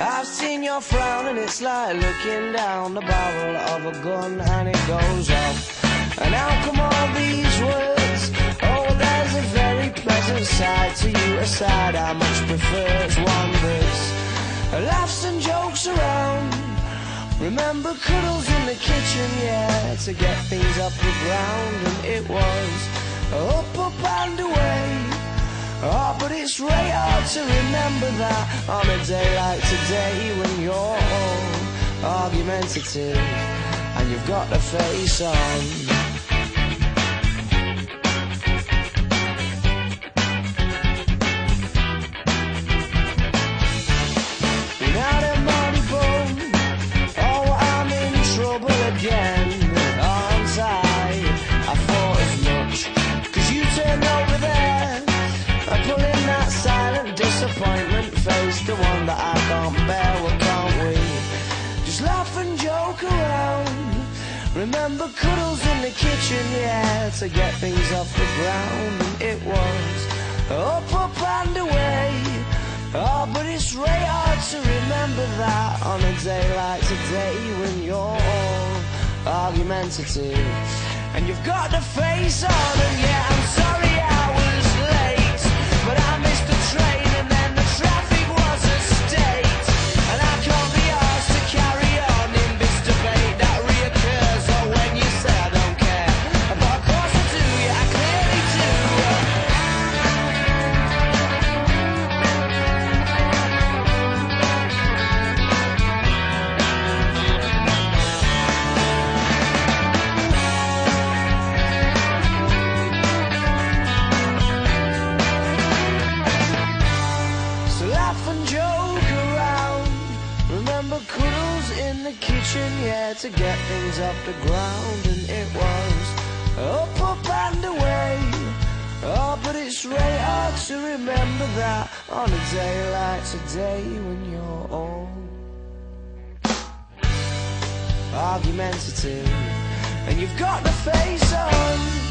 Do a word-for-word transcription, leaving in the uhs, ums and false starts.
I've seen your frown, and it's like looking down the barrel of a gun, and it goes off. And how come all these words? Oh, there's a very pleasant side to you, a side I much prefer. It's one that's laughs and jokes around. Remember cuddles in the kitchen, yeah, to get things up the ground. And it was up, up and away. Oh, but it's really hard to remember that on a day like today, when you're all argumentative and you've got a face on. Without a money bone, oh, I'm in trouble again, aren't I? I thought as much, cause you turned over there, I'm pulling that silent disappointment face, the one that I can't bear. Well, can't we just laugh and joke around? Remember cuddles in the kitchen, yeah, to get things off the ground. And it was up, up and away. Oh, but it's really hard to remember that on a day like today, when you're all argumentative and you've got the face on. And yeah, I'm sorry I was late, but I missed the train and then the traffic was a state, and I can't be asked to carry on in this debate that reoccurs. Oh, when you say I don't care, but of course I do, yeah, I clearly do. Yeah, to get things off the ground. And it was up, up and away. Oh, but it's really hard to remember that on a day like today, when you're all argumentative and you've got the face on.